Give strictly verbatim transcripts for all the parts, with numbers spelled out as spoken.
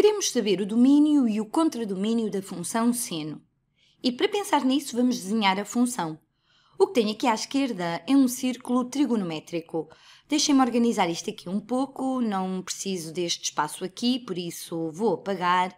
Queremos saber o domínio e o contradomínio da função seno. E para pensar nisso, vamos desenhar a função. O que tenho aqui à esquerda é um círculo trigonométrico. Deixem-me organizar isto aqui um pouco, não preciso deste espaço aqui, por isso vou apagar.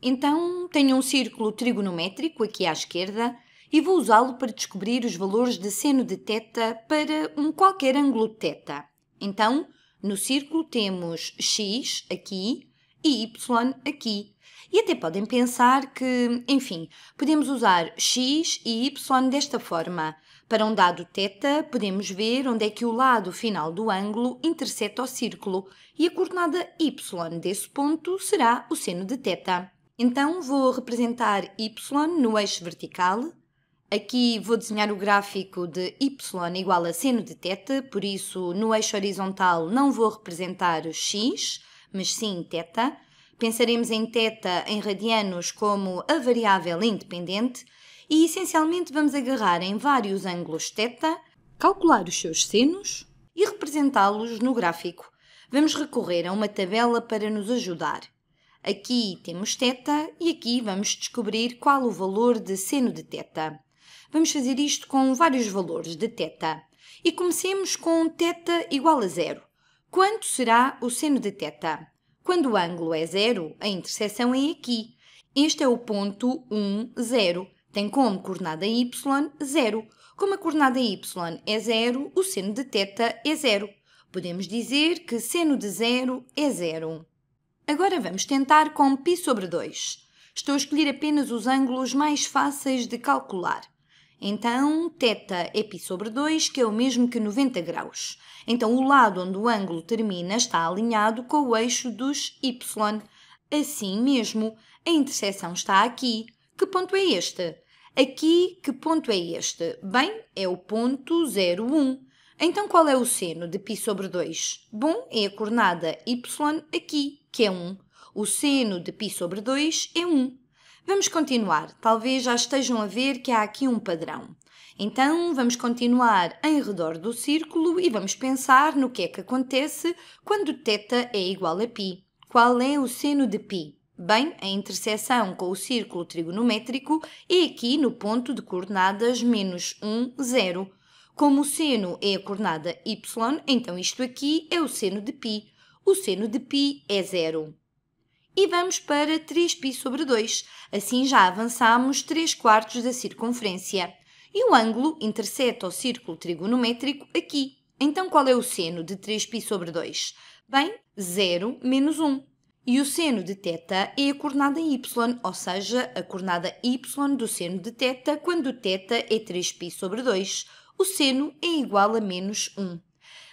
Então, tenho um círculo trigonométrico aqui à esquerda e vou usá-lo para descobrir os valores de seno de θ para um qualquer ângulo de θ. Então, no círculo temos x aqui e y aqui. E até podem pensar que, enfim, podemos usar x e y desta forma. Para um dado θ, podemos ver onde é que o lado final do ângulo interseta o círculo e a coordenada y desse ponto será o seno de θ. Então, vou representar y no eixo vertical. Aqui vou desenhar o gráfico de y igual a seno de θ, por isso no eixo horizontal não vou representar x, mas sim θ. Pensaremos em θ em radianos como a variável independente e, essencialmente, vamos agarrar em vários ângulos θ, calcular os seus senos e representá-los no gráfico. Vamos recorrer a uma tabela para nos ajudar. Aqui temos θ e aqui vamos descobrir qual o valor de seno de θ. Vamos fazer isto com vários valores de θ. E comecemos com θ igual a zero. Quanto será o seno de θ? Quando o ângulo é zero, a interseção é aqui. Este é o ponto um, zero. Tem como coordenada y, zero. Como a coordenada y é zero, o seno de θ é zero. Podemos dizer que seno de zero é zero. Agora vamos tentar com π sobre dois. Estou a escolher apenas os ângulos mais fáceis de calcular. Então, θ é π sobre dois, que é o mesmo que noventa graus. Então, o lado onde o ângulo termina está alinhado com o eixo dos y. Assim mesmo, a interseção está aqui. Que ponto é este? Aqui, que ponto é este? Bem, é o ponto zero, um. Então, qual é o seno de π sobre dois? Bom, é a coordenada y aqui, que é um. O seno de π sobre dois é um. Vamos continuar. Talvez já estejam a ver que há aqui um padrão. Então, vamos continuar em redor do círculo e vamos pensar no que é que acontece quando θ é igual a π. Qual é o seno de π? Bem, a interseção com o círculo trigonométrico é aqui no ponto de coordenadas menos um, zero. Como o seno é a coordenada y, então isto aqui é o seno de π. O seno de π é zero. E vamos para três π sobre dois, assim já avançamos três quartos da circunferência. E o ângulo interseta o círculo trigonométrico aqui. Então qual é o seno de três π sobre dois? Bem, zero menos um. E o seno de θ é a coordenada y, ou seja, a coordenada y do seno de θ quando θ é três π sobre dois. O seno é igual a menos um.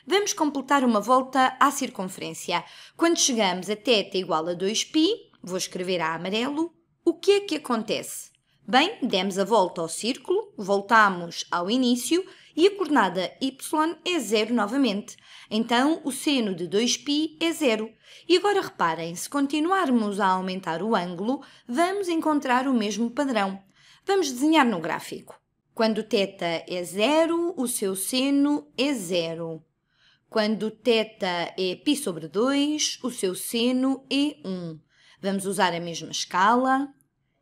Vamos completar uma volta à circunferência. Quando chegamos a θ igual a dois π, vou escrever a amarelo, o que é que acontece? Bem, demos a volta ao círculo, voltamos ao início e a coordenada y é zero novamente. Então, o seno de dois π é zero. E agora reparem, se continuarmos a aumentar o ângulo, vamos encontrar o mesmo padrão. Vamos desenhar no gráfico. Quando θ é zero, o seu seno é zero. Quando θ é π sobre dois, o seu seno é um. Vamos usar a mesma escala.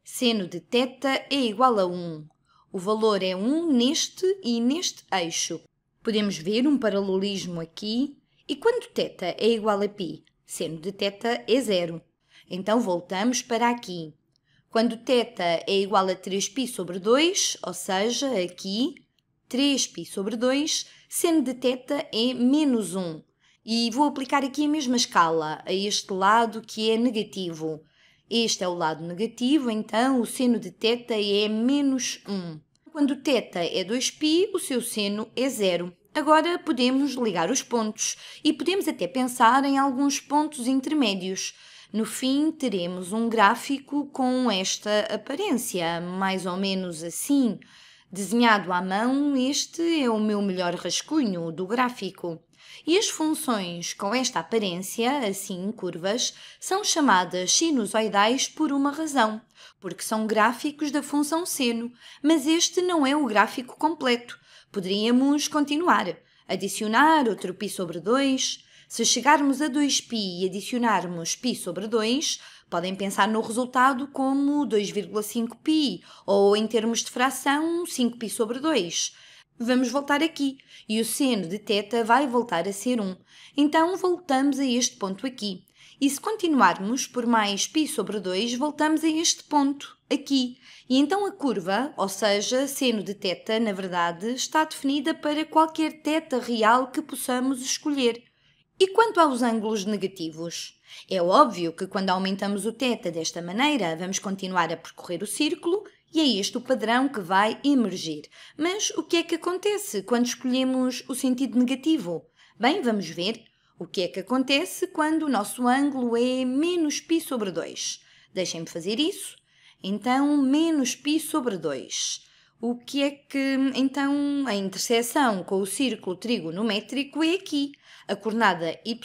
Seno de θ é igual a um. O valor é um neste e neste eixo. Podemos ver um paralelismo aqui. E quando θ é igual a π, seno de θ é zero. Então voltamos para aqui. Quando θ é igual a três π sobre dois, ou seja, aqui, três π sobre dois, seno de θ é menos um. E vou aplicar aqui a mesma escala, a este lado que é negativo. Este é o lado negativo, então o seno de θ é menos um. Quando θ é dois π, o seu seno é zero. Agora podemos ligar os pontos e podemos até pensar em alguns pontos intermédios. No fim, teremos um gráfico com esta aparência, mais ou menos assim. Desenhado à mão, este é o meu melhor rascunho do gráfico. E as funções com esta aparência, assim curvas, são chamadas sinusoidais por uma razão, porque são gráficos da função seno, mas este não é o gráfico completo. Poderíamos continuar, adicionar outro π sobre dois, Se chegarmos a dois πi e adicionarmos π sobre dois, podem pensar no resultado como dois vírgula cinco πi ou, em termos de fração, cinco πi sobre dois. Vamos voltar aqui e o seno de θ vai voltar a ser um. Então, voltamos a este ponto aqui. E se continuarmos por mais π sobre dois, voltamos a este ponto, aqui. E então a curva, ou seja, seno de θ, na verdade, está definida para qualquer θ real que possamos escolher. E quanto aos ângulos negativos? É óbvio que quando aumentamos o θ desta maneira, vamos continuar a percorrer o círculo e é este o padrão que vai emergir. Mas o que é que acontece quando escolhemos o sentido negativo? Bem, vamos ver. O que é que acontece quando o nosso ângulo é menos π sobre dois? Deixem-me fazer isso. Então, menos π sobre dois. O que é que, então, a interseção com o círculo trigonométrico é aqui. A coordenada y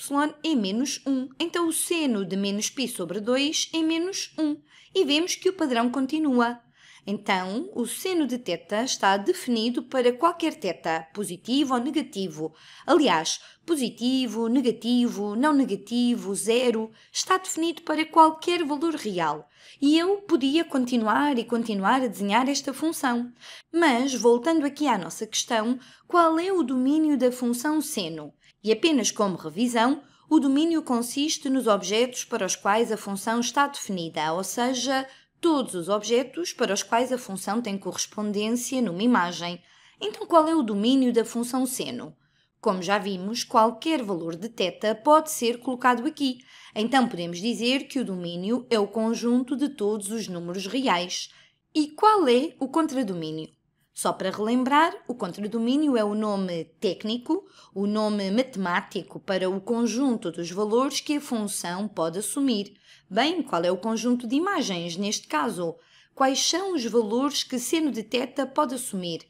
é menos um. Então, o seno de menos π sobre dois é menos um. E vemos que o padrão continua. Então, o seno de θ está definido para qualquer θ, positivo ou negativo. Aliás, positivo, negativo, não negativo, zero, está definido para qualquer valor real. E eu podia continuar e continuar a desenhar esta função. Mas, voltando aqui à nossa questão, qual é o domínio da função seno? E apenas como revisão, o domínio consiste nos objetos para os quais a função está definida, ou seja, todos os objetos para os quais a função tem correspondência numa imagem. Então, qual é o domínio da função seno? Como já vimos, qualquer valor de θ pode ser colocado aqui. Então, podemos dizer que o domínio é o conjunto de todos os números reais. E qual é o contradomínio? Só para relembrar, o contradomínio é o nome técnico, o nome matemático para o conjunto dos valores que a função pode assumir. Bem, qual é o conjunto de imagens, neste caso? Quais são os valores que seno de θ pode assumir?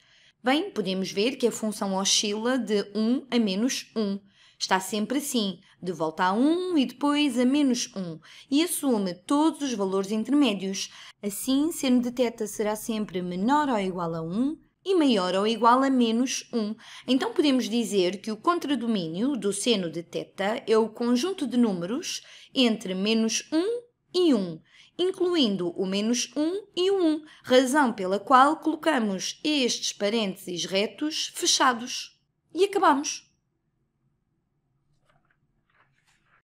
Bem, podemos ver que a função oscila de um a menos um. Está sempre assim, de volta a um e depois a menos um, e assume todos os valores intermédios. Assim, seno de θ será sempre menor ou igual a um e maior ou igual a menos um. Então, podemos dizer que o contradomínio do seno de θ é o conjunto de números entre menos um e um, incluindo o menos um e o um, razão pela qual colocamos estes parênteses retos fechados. E acabamos.